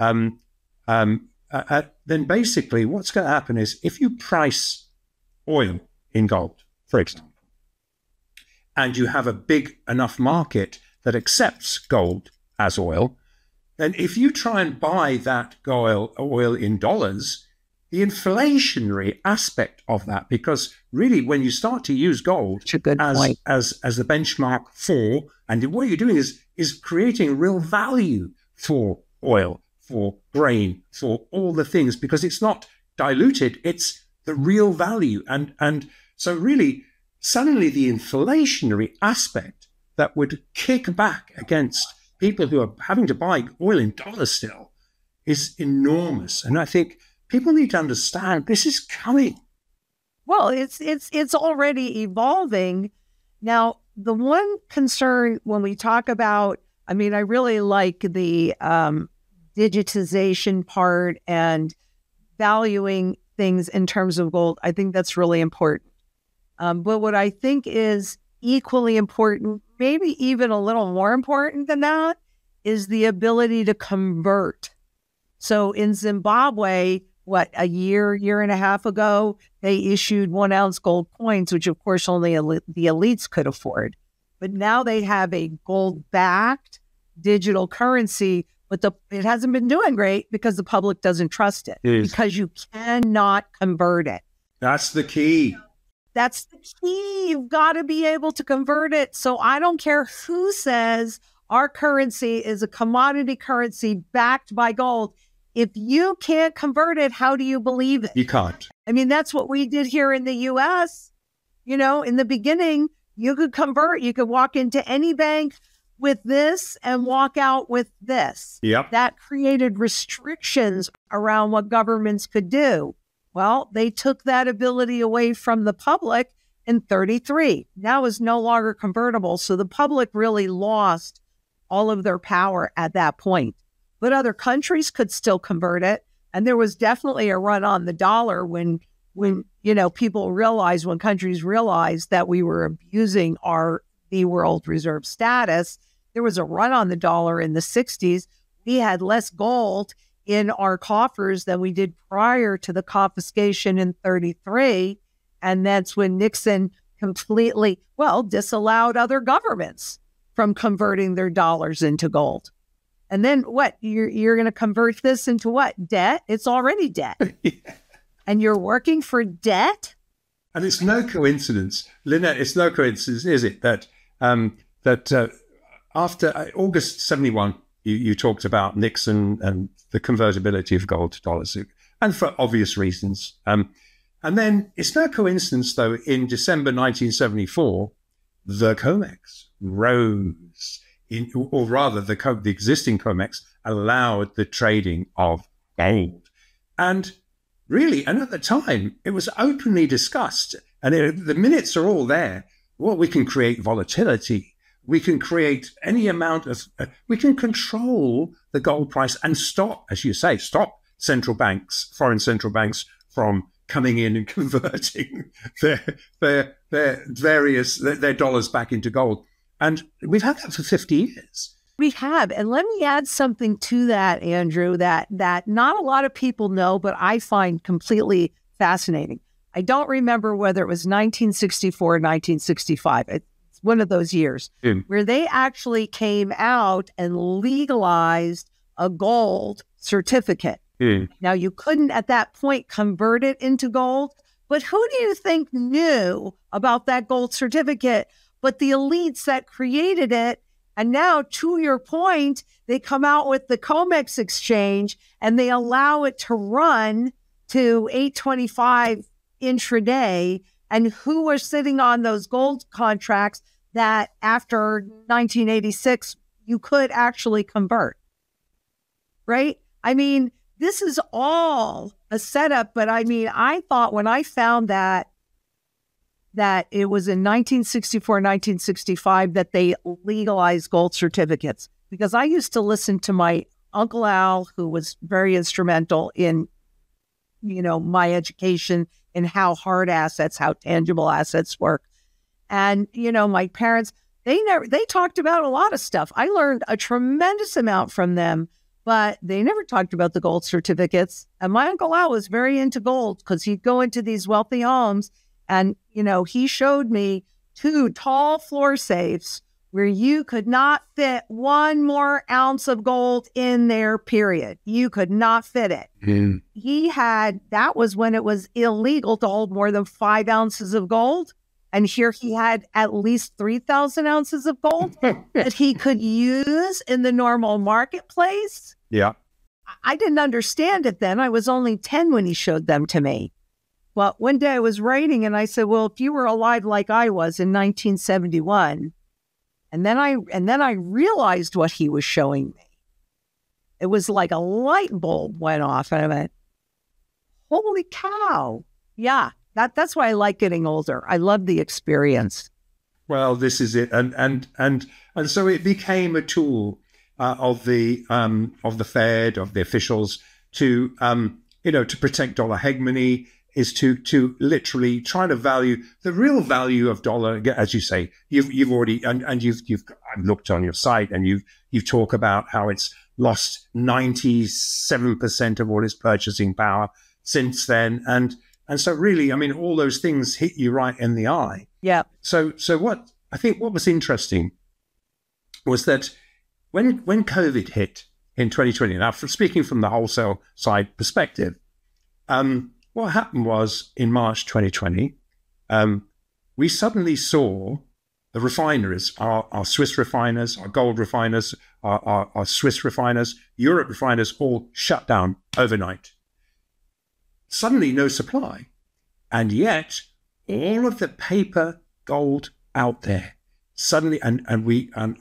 happen, then basically what's going to happen is, if you price oil in gold, for example, and you have a big enough market that accepts gold as oil, then if you try and buy that oil in dollars, the inflationary aspect of that, because really when you start to use gold as the benchmark for, and what you're doing is creating real value for oil, for grain, for all the things, because it's not diluted, it's the real value. And so really, suddenly the inflationary aspect that would kick back against people who are having to buy oil in dollars still is enormous. And I think people need to understand this is coming. Well, it's already evolving. Now, the one concern when we talk about, I mean, I really like the digitization part and valuing things in terms of gold. I think that's really important. But what I think is equally important, maybe even a little more important than that, is the ability to convert. So in Zimbabwe, a year and a half ago, they issued 1 ounce gold coins, which of course only the elites could afford. But now they have a gold-backed digital currency, but it hasn't been doing great because the public doesn't trust it, because you cannot convert it. That's the key. That's the key. You've got to be able to convert it. So I don't care who says, Our currency is a commodity currency backed by gold. If you can't convert it, how do you believe it? You can't. I mean, that's what we did here in the U.S. You know, in the beginning, you could convert. You could walk into any bank with this and walk out with this. Yep. That created restrictions around what governments could do. Well, they took that ability away from the public in 1933. Now it's no longer convertible. So the public really lost all of their power at that point. But other countries could still convert it. And there was definitely a run on the dollar when you know, people realized, when countries realized that we were abusing our the world reserve status, there was a run on the dollar in the 60s. We had less gold in our coffers than we did prior to the confiscation in 1933. And that's when Nixon completely, well, disallowed other governments from converting their dollars into gold. And then what? You're going to convert this into what? Debt? It's already debt. Yeah. And you're working for debt? And it's no coincidence, Lynette, it's no coincidence, is it, that after August 1971, you talked about Nixon and the convertibility of gold to dollars, and for obvious reasons. And then it's no coincidence, though, in December 1974, the COMEX rose, or rather the existing COMEX allowed the trading of gold. And really, and at the time, it was openly discussed, and the minutes are all there. Well, we can create volatility. We can create any amount of, we can control the gold price and stop, as you say, stop central banks, foreign central banks, from coming in and converting their dollars back into gold. And we've had that for 50 years. We have. And let me add something to that, Andrew, that not a lot of people know, but I find completely fascinating. I don't remember whether it was 1964 or 1965. It's one of those years where they actually came out and legalized a gold certificate. Now, you couldn't at that point convert it into gold, but who do you think knew about that gold certificate but the elites that created it? And now, to your point, they come out with the COMEX exchange and they allow it to run to 825 intraday. And who were sitting on those gold contracts that after 1986 you could actually convert? Right? I mean, this is all a setup. But I mean, I thought when I found that it was in 1964, 1965 that they legalized gold certificates. Because I used to listen to my Uncle Al, who was very instrumental in, you know, my education in how hard assets, how tangible assets work. And, you know, my parents, they talked about a lot of stuff. I learned a tremendous amount from them, but they never talked about the gold certificates. And my Uncle Al was very into gold because he'd go into these wealthy homes. And, you know, he showed me 2 tall floor safes where you could not fit 1 more ounce of gold in there, period. You could not fit it. Mm. That was when it was illegal to hold more than 5 ounces of gold. And here he had at least 3,000 ounces of gold that he could use in the normal marketplace. Yeah. I didn't understand it then. I was only 10 when he showed them to me. Well, one day I was writing and I said, well, if you were alive like I was in 1971, and then I realized what he was showing me. It was like a light bulb went off and I went, holy cow. Yeah, that's why I like getting older. I love the experience. Well, this is it. And so it became a tool of the Fed, of the officials to, you know, to protect dollar hegemony, is to literally try to value the real value of dollar, as you say. You've already and you've I've looked on your site and you talk about how it's lost 97% of all its purchasing power since then, and so really, I mean, all those things hit you right in the eye. Yeah. So what I think what was interesting was that when COVID hit in 2020, now speaking from the wholesale side perspective, what happened was in March 2020, we suddenly saw The refineries, our Swiss refiners, our gold refiners, our Swiss refiners, Europe refiners all shut down overnight. Suddenly no supply. And yet all of the paper gold out there suddenly, and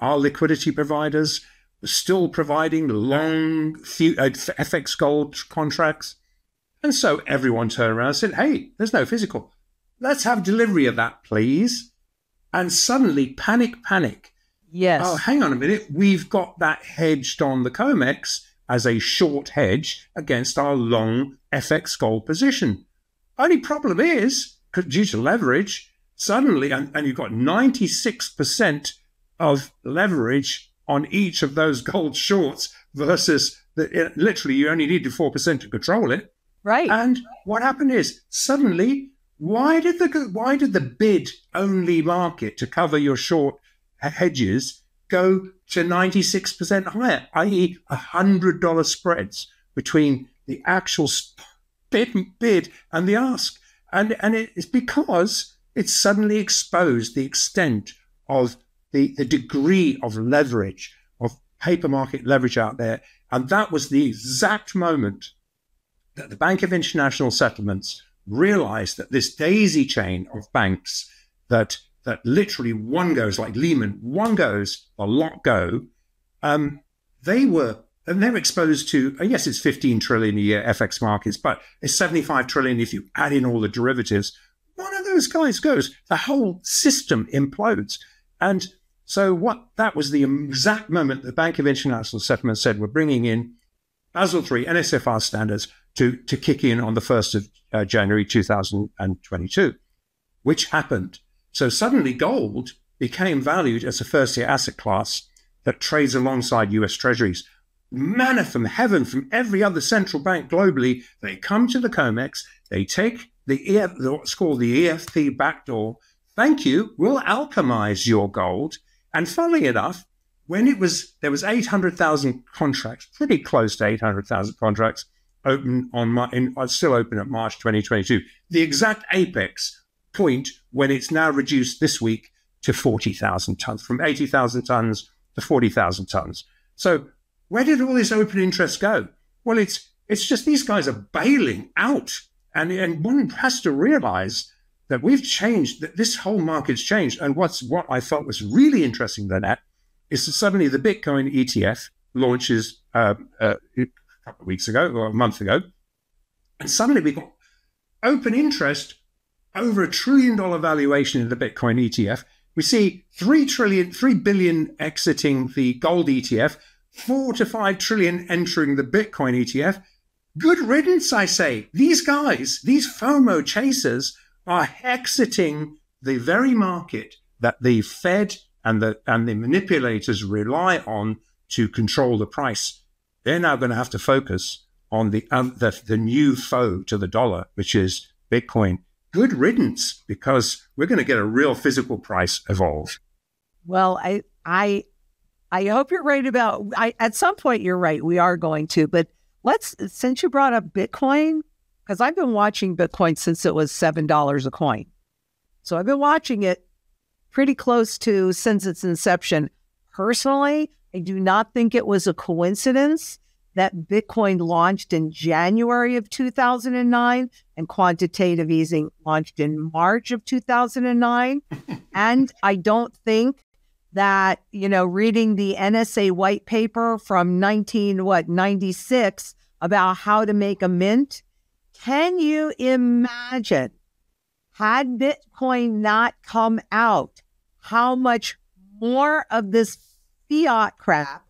our liquidity providers were still providing long FX gold contracts. And so everyone turned around and said, hey, there's no physical. Let's have delivery of that, please. And suddenly, panic. Yes. Oh, hang on a minute. We've got that hedged on the COMEX as a short hedge against our long FX gold position. Only problem is, due to leverage, suddenly, and you've got 96% of leverage on each of those gold shorts versus, literally, you only needed 4% to control it. Right. And what happened is, suddenly, why did the bid only market to cover your short hedges go to 96% higher, i.e. $100 spreads between the actual bid and the ask? And it's because it suddenly exposed the extent of the degree of leverage, of paper market leverage out there. And that was the exact moment that the Bank of International Settlements realized that this daisy chain of banks that literally one goes, like Lehman, one goes, a lot go, they're exposed to, yes, it's 15 trillion a year FX markets, but it's 75 trillion if you add in all the derivatives. One of those guys goes, the whole system implodes. And so that was the exact moment the Bank of International Settlements said, we're bringing in Basel III NSFR standards to kick in on the 1st of January 2022, which happened. So suddenly gold became valued as a first-year asset class that trades alongside US Treasuries. Manna from heaven from every other central bank globally, they come to the COMEX, they take what's called the EFP backdoor. Thank you, we'll alchemize your gold. And funnily enough, when there was 800,000 contracts, pretty close to 800,000 contracts open still open at March 2022. The exact apex point when it's now reduced this week to 40,000 tons, from 80,000 tons to 40,000 tons. So where did all this open interest go? Well, it's just these guys are bailing out, and one has to realize that we've changed, that this whole market's changed. And what I thought was really interesting than that is that suddenly the Bitcoin ETF launches a couple of weeks ago, or a month ago, and suddenly we got open interest over $1 trillion valuation in the Bitcoin ETF. We see $3 billion exiting the gold ETF, $4 to $5 trillion entering the Bitcoin ETF. Good riddance, I say. These guys, these FOMO chasers, are exiting the very market that the Fed and the manipulators rely on to control the price. They're now going to have to focus on the new foe to the dollar, which is Bitcoin. Good riddance, because we're going to get a real physical price evolve. Well, I hope you're right about. At some point, you're right. We are going to. But since you brought up Bitcoin, because I've been watching Bitcoin since it was $7 a coin, so I've been watching it pretty close to since its inception. Personally, I do not think it was a coincidence that Bitcoin launched in January of 2009 and quantitative easing launched in March of 2009. And I don't think that, reading the NSA white paper from 1996 about how to make a mint, can you imagine, had Bitcoin not come out, how much more of this fiat crap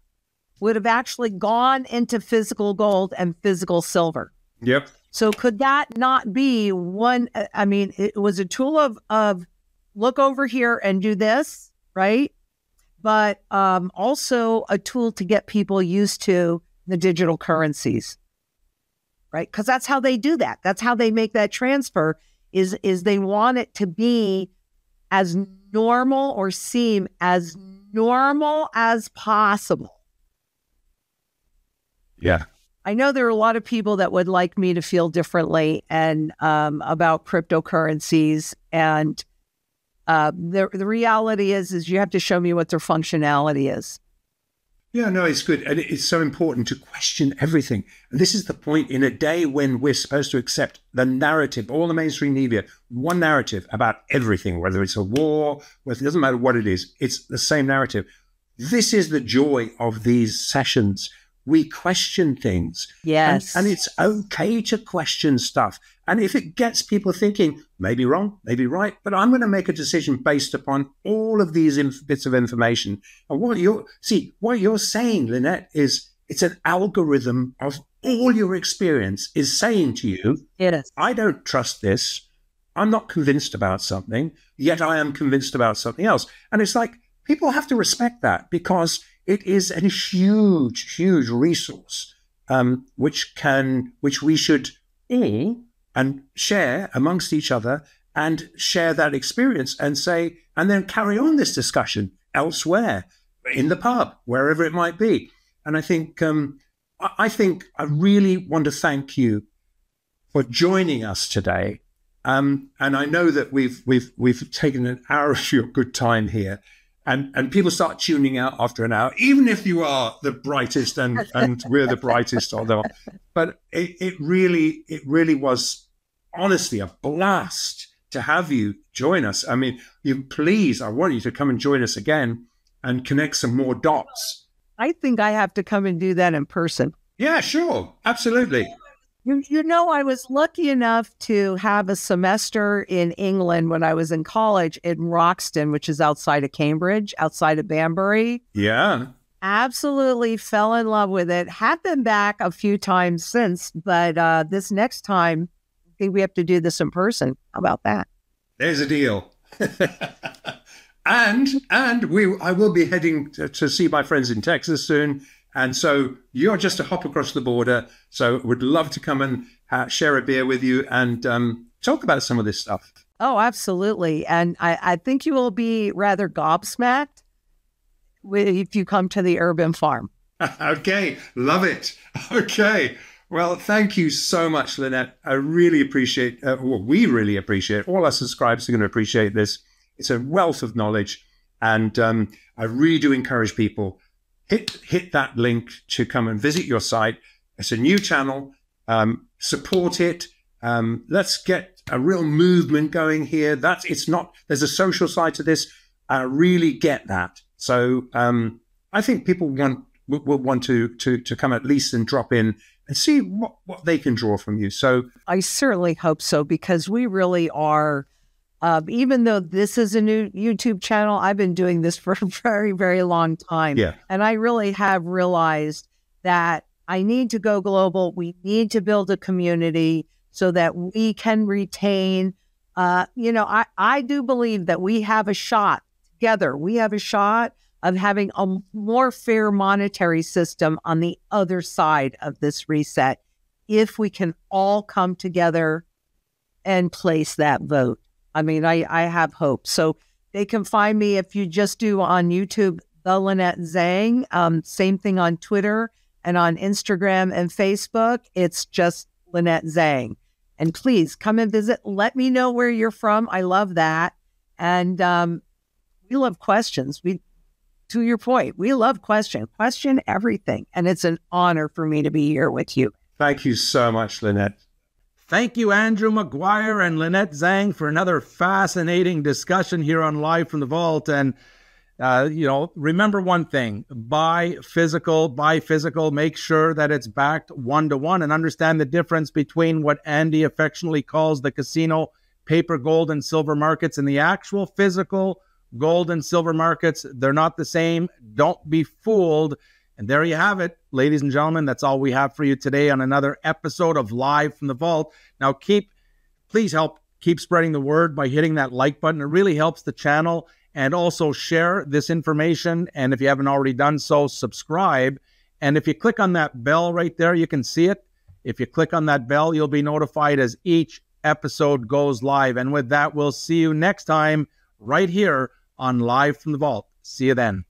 would have actually gone into physical gold and physical silver? Yep. So could that not be one? I mean, it was a tool of look over here and do this, right? But also a tool to get people used to the digital currencies, right? Because that's how they do that. That's how they make that transfer. Is they want it to be as normal, or seem as normal as possible. Yeah. I know there are a lot of people that would like me to feel differently and about cryptocurrencies and The reality is you have to show me what their functionality is. Yeah, no, it's good. And it's so important to question everything. And this is the point in a day when we're supposed to accept the narrative, all the mainstream media, one narrative about everything, whether it's a war, whether it doesn't matter what it is, it's the same narrative. This is the joy of these sessions. We question things. Yes. And it's okay to question stuff. And if it gets people thinking, maybe wrong, maybe right, but I'm going to make a decision based upon all of these bits of information. And what you're saying, Lynette, is it's an algorithm of all your experience is saying to you, yes, I don't trust this. I'm not convinced about something, yet I am convinced about something else. And it's like people have to respect that because it is a huge, huge resource which we should all and share amongst each other and share that experience and say, and then carry on this discussion elsewhere, in the pub, wherever it might be. And I think I really want to thank you for joining us today. And I know that we've taken an hour of your good time here, and people start tuning out after an hour, even if you are the brightest and we're the brightest or not. But it really was honestly a blast to have you join us. I mean, I want you to come and join us again and connect some more dots. I think I have to come and do that in person. Yeah, sure. Absolutely. You know, I was lucky enough to have a semester in England when I was in college in Roxton, which is outside of Cambridge, outside of Banbury. Yeah. Absolutely fell in love with it. Have been back a few times since, but this next time, I think we have to do this in person. How about that? There's a deal. I will be heading to see my friends in Texas soon. And so you're just a hop across the border. So would love to come and share a beer with you and talk about some of this stuff. Oh, absolutely. And I think you will be rather gobsmacked if you come to the urban farm. Okay. Love it. Okay. Well, thank you so much, Lynette. I really appreciate, we really appreciate, all our subscribers are going to appreciate this. It's a wealth of knowledge. And I really do encourage people hit that link to come and visit your site. It's a new channel. Support it. Let's get a real movement going here. There's a social side to this. I really get that. So I think people will want to come at least and drop in and see what they can draw from you. So I certainly hope so, because we really are. Even though this is a new YouTube channel, I've been doing this for a very, very long time. Yeah. And I really have realized that I need to go global. We need to build a community so that we can retain, I do believe that we have a shot together. We have a shot of having a more fair monetary system on the other side of this reset if we can all come together and place that vote. I mean, I have hope. So they can find me if you just do on YouTube, the Lynette Zang. Same thing on Twitter and on Instagram and Facebook. It's just Lynette Zang. And please come and visit. Let me know where you're from. I love that. And we love questions. To your point, we love questions. Question everything. And it's an honor for me to be here with you. Thank you so much, Lynette. Thank you, Andrew Maguire and Lynette Zang, for another fascinating discussion here on Live from the Vault. And, remember one thing, buy physical, make sure that it's backed one-to-one, and understand the difference between what Andy affectionately calls the casino paper gold and silver markets and the actual physical gold and silver markets. They're not the same. Don't be fooled. And there you have it, ladies and gentlemen. That's all we have for you today on another episode of Live from the Vault. Now, please help spreading the word by hitting that like button. It really helps the channel, and also share this information. And if you haven't already done so, subscribe. And if you click on that bell right there, you can see it. If you click on that bell, you'll be notified as each episode goes live. And with that, we'll see you next time right here on Live from the Vault. See you then.